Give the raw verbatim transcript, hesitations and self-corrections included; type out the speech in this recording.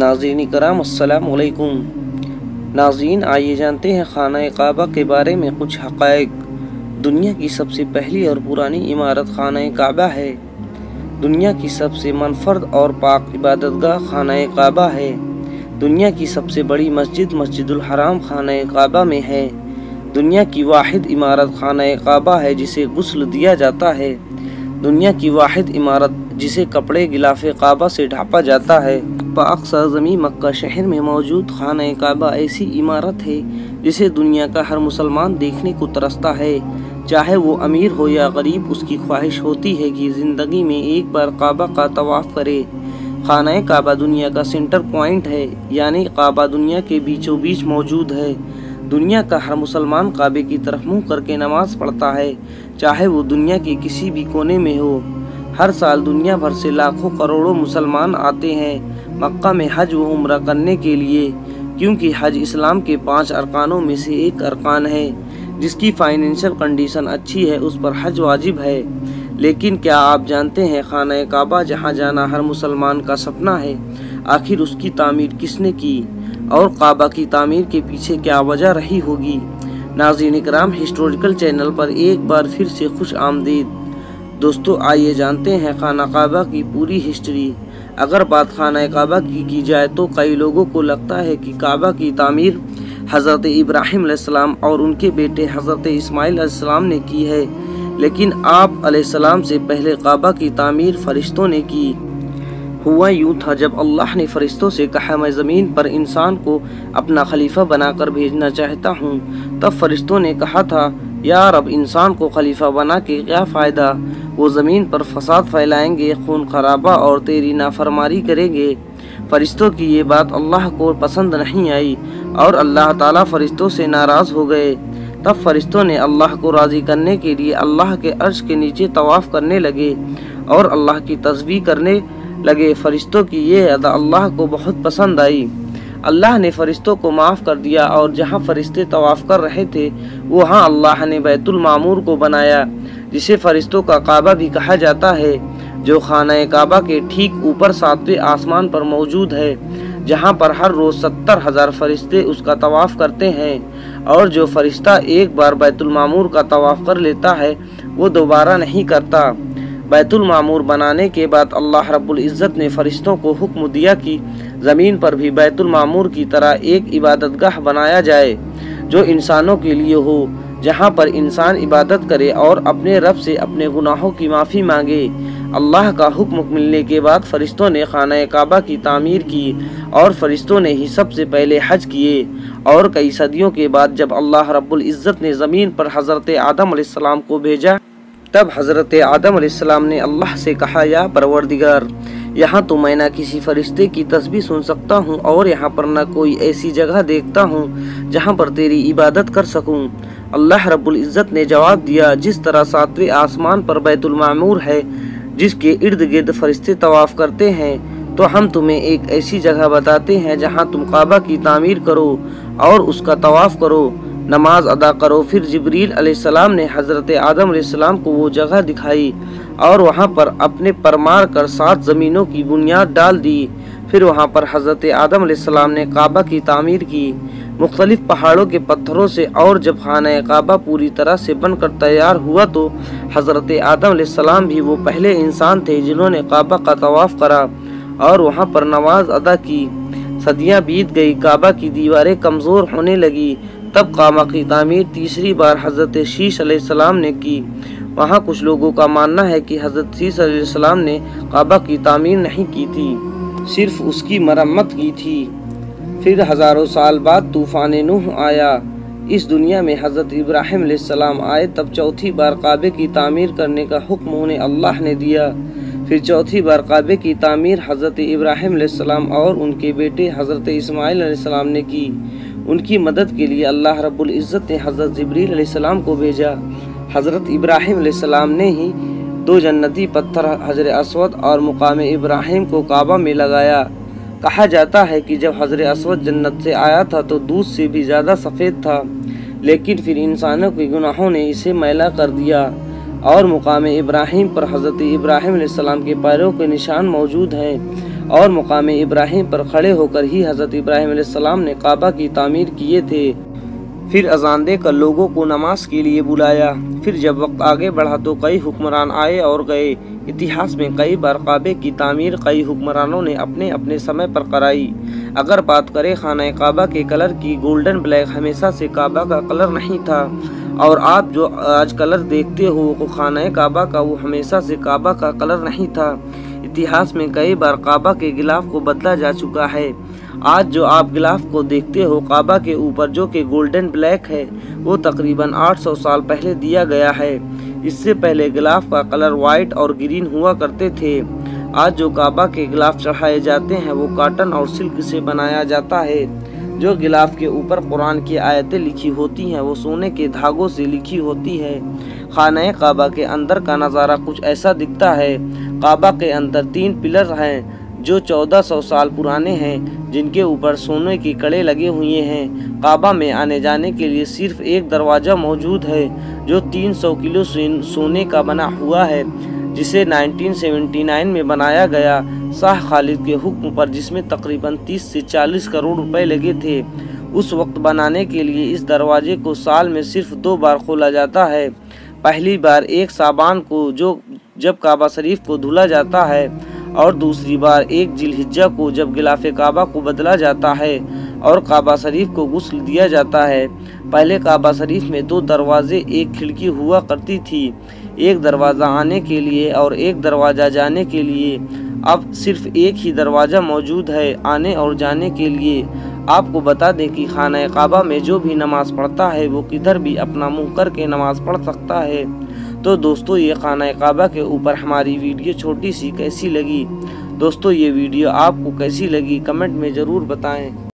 नाज़रीन-ए-करम अस्सलाम वालेकुम। नाज़रीन, आइए जानते हैं खाना-ए-काबा के बारे में कुछ हक़ाइक़। दुनिया की सबसे पहली और पुरानी इमारत खाना-ए-काबा है। दुनिया की सबसे मनफर्द और पाक इबादतगाह खाना-ए-काबा है। दुनिया की सबसे बड़ी मस्जिद मस्जिदउलहराम खाना-ए-काबा में है। दुनिया की वाहिद इमारत खाना-ए-काबा है जिसे गुस्ल दिया जाता है। दुनिया की वाहिद इमारत जिसे कपड़े गिलाफ़े काबा से ढापा जाता है। पाक सरजमी मक्का शहर में मौजूद खाना-ए-काबा ऐसी इमारत है जिसे दुनिया का हर मुसलमान देखने को तरसता है। चाहे वो अमीर हो या गरीब, उसकी ख्वाहिश होती है कि ज़िंदगी में एक बार काबा का तवाफ़ करे। खाना-ए-काबा दुनिया का सेंटर पॉइंट है, यानी काबा दुनिया के बीचों बीच मौजूद है। दुनिया का हर मुसलमान काबे की तरफ मुँह करके नमाज़ पढ़ता है, चाहे वो दुनिया के किसी भी कोने में हो। हर साल दुनिया भर से लाखों करोड़ों मुसलमान आते हैं मक्का में हज व उम्रा करने के लिए, क्योंकि हज इस्लाम के पांच अरकानों में से एक अरकान है। जिसकी फाइनेंशियल कंडीशन अच्छी है उस पर हज वाजिब है। लेकिन क्या आप जानते हैं खाना-ए-काबा जहाँ जाना हर मुसलमान का सपना है, आखिर उसकी तामीर किसने की और काबा की तामीर के पीछे क्या वजह रही होगी? नाज़रीन-ए-करम हिस्टोरिकल चैनल पर एक बार फिर से खुश आमदीद। दोस्तों, आइए जानते हैं खाना-ए-काबा की पूरी हिस्ट्री। अगर बात खाना-ए-काबा की की जाए तो कई लोगों को लगता है कि काबा की तामीर हज़रत इब्राहिम अलैहिस्सलाम और उनके बेटे हज़रत इस्माइल अलैहिस्सलाम ने की है, लेकिन आप अलैहिस्सलाम से पहले काबा की तामीर फरिश्तों ने की। हुआ यूँ था जब अल्लाह ने फरिश्तों से कहा, मैं ज़मीन पर इंसान को अपना खलीफा बनाकर भेजना चाहता हूँ। तब फरिश्तों ने कहा था, या रब, इंसान को खलीफा बना के क्या फ़ायदा, वो ज़मीन पर फसाद फैलाएंगे, खून खराबा और तेरी नाफरमारी करेंगे। फरिश्तों की ये बात अल्लाह को पसंद नहीं आई और अल्लाह ताला फरिश्तों से नाराज़ हो गए। तब फरिश्तों ने अल्लाह को राज़ी करने के लिए अल्लाह के अर्श के नीचे तवाफ़ करने लगे और अल्लाह की तस्बीह करने लगे। फरिश्तों की ये अदा अल्लाह को बहुत पसंद आई। अल्लाह ने फरिश्तों को माफ़ कर दिया और जहाँ फरिश्ते तवाफ़ कर रहे थे वहाँ अल्लाह ने बैतुल मामूर को बनाया, जिसे फरिश्तों का काबा भी कहा जाता है, जो खाना-ए-काबा के ठीक ऊपर सातवें आसमान पर मौजूद है, जहाँ पर हर रोज़ सत्तर हज़ार फरिश्ते उसका तवाफ़ करते हैं। और जो फरिश्ता एक बार बैतुल मामूर का तवाफ़ कर लेता है वो दोबारा नहीं करता। बैतुल मामूर बनाने के बाद अल्लाह रब्बुल इज़्ज़त ने फरिश्तों को हुक्म दिया कि ज़मीन पर भी बैतुल मामूर की तरह एक इबादतगाह बनाया जाए जो इंसानों के लिए हो, जहाँ पर इंसान इबादत करे और अपने रब से अपने गुनाहों की माफ़ी मांगे। अल्लाह का हुक्म मिलने के बाद फ़रिश्तों ने खाना-ए-काबा की तामीर की और फ़रिश्तों ने ही सबसे पहले हज किए। और कई सदियों के बाद जब अल्लाह रब्बुल इज़्ज़त ने ज़मीन पर हज़रत आदम अलैहिस्सलाम को भेजा, तब हज़रत आदम अलैहिस्सलाम ने अल्लाह से कहा, या परवरदिगार, यहाँ तो मैं ना किसी फ़रिश्ते की तस्बीह सुन सकता हूँ और यहाँ पर ना कोई ऐसी जगह देखता हूँ जहाँ पर तेरी इबादत कर सकूँ। अल्लाह रब्बुल इज़्ज़त ने जवाब दिया, जिस तरह सातवें आसमान पर बैतुल मामूर है जिसके इर्द गिर्द फरिश्ते तवाफ़ करते हैं, तो हम तुम्हें एक ऐसी जगह बताते हैं जहाँ तुम काबा की तामीर करो और उसका तवाफ़ करो, नमाज अदा करो। फिर जिब्रील अलैहिस्सलाम ने हज़रत आदम अलैहिस्सलाम को वो जगह दिखाई और वहाँ पर अपने पर मार कर सात ज़मीनों की बुनियाद डाल दी। फिर वहाँ पर हज़रत आदम अलैहिस्सलाम ने काबा की तामीर की मुख्तलिफ़ पहाड़ों के पत्थरों से। और जब खाना-ए-काबा पूरी तरह से बनकर तैयार हुआ तो हज़रत आदम अलैहिस्सलाम भी वो पहले इंसान थे जिन्होंने काबा का तवाफ़ करा और वहाँ पर नमाज अदा की। सदियाँ बीत गई, काबा की दीवारें कमज़ोर होने लगी। तब काबा की तामीर तीसरी बार हज़रत शीश अलैहिस्सलाम ने की। वहाँ कुछ लोगों का मानना है कि हज़रत शीश अलैहिस्सलाम ने काबा की तामीर नहीं की थी, सिर्फ उसकी मरम्मत की थी। फिर हज़ारों साल बाद तूफान ए नूह आया। इस दुनिया में हज़रत इब्राहिम अलैहिस्सलाम आए, तब चौथी बार काबे की तामीर करने का हुक्म उन्हें अल्लाह ने दिया। फिर चौथी बार काबे की तामीर हज़रत इब्राहिम अलैहिस्सलाम और उनके बेटे हज़रत इस्माइल अलैहिस्सलाम ने की। उनकी मदद के लिए अल्लाह रब्बुल इज़्ज़त ने हज़रत जिब्रील अलैहिस्सलाम को भेजा। हज़रत इब्राहिम अलैहिस्सलाम ने ही दो जन्नती पत्थर हज़रत असवद और मक़ाम-ए-इब्राहिम को काबा में लगाया। कहा जाता है कि जब हज़रत असवद जन्नत से आया था तो दूध से भी ज़्यादा सफ़ेद था, लेकिन फिर इंसानों के गुनाहों ने इसे मैला कर दिया। और मक़ाम-ए-इब्राहिम पर हज़रत इब्राहिम अलैहिस्सलाम के पैरों के निशान मौजूद हैं और मक़ाम-ए-इब्राहिम पर खड़े होकर ही हज़रत इब्राहिम अलैहिस्सलाम ने काबा की तामीर किए थे। फिर अजान देकर लोगों को नमाज के लिए बुलाया। फिर जब वक्त आगे बढ़ा तो कई हुक्मरान आए और गए। इतिहास में कई बार काबे की तामीर कई हुक्मरानों ने अपने अपने समय पर कराई। अगर बात करें खाना-ए-काबा के कलर की, गोल्डन ब्लैक हमेशा से काबा का कलर नहीं था और आप जो आज कलर देखते हो वो खाना-ए-काबा का वो हमेशा से काबा का कलर नहीं था। इतिहास में कई बार काबा के गिलाफ को बदला जा चुका है। आज जो आप गिलाफ को देखते हो काबा के ऊपर, जो कि गोल्डन ब्लैक है, वो तकरीबन आठ सौ साल पहले दिया गया है। इससे पहले गिलाफ का कलर वाइट और ग्रीन हुआ करते थे। आज जो काबा के गिलाफ चढ़ाए जाते हैं वो काटन और सिल्क से बनाया जाता है। जो गिलाफ के ऊपर कुरान की आयतें लिखी होती हैं वो सोने के धागों से लिखी होती है। खाना-ए-काबा के अंदर का नज़ारा कुछ ऐसा दिखता है। काबा के अंदर तीन पिलर हैं जो चौदह सौ साल पुराने हैं, जिनके ऊपर सोने के कड़े लगे हुए हैं। काबा में आने जाने के लिए सिर्फ एक दरवाज़ा मौजूद है जो तीन सौ किलो सोने का बना हुआ है, जिसे उन्नीस सौ उन्यासी में बनाया गया शाह खालिद के हुक्म पर, जिसमें तकरीबन तीस से चालीस करोड़ रुपए लगे थे उस वक्त बनाने के लिए। इस दरवाजे को साल में सिर्फ दो बार खोला जाता है। पहली बार एक साबान को, जो जब काबा शरीफ को धुला जाता है, और दूसरी बार एक जिलहिज्जा को, जब गिलाफे काबा को बदला जाता है और काबा शरीफ को गुस्ल दिया जाता है। पहले काबा शरीफ में दो दरवाजे एक खिड़की हुआ करती थी, एक दरवाज़ा आने के लिए और एक दरवाज़ा जाने के लिए। अब सिर्फ एक ही दरवाज़ा मौजूद है आने और जाने के लिए। आपको बता दें कि खाना-ए-काबा में जो भी नमाज़ पढ़ता है वो किधर भी अपना मुँह करके नमाज़ पढ़ सकता है। तो दोस्तों, ये खाना-ए-काबा के ऊपर हमारी वीडियो छोटी सी कैसी लगी? दोस्तों, ये वीडियो आपको कैसी लगी कमेंट में ज़रूर बताएं।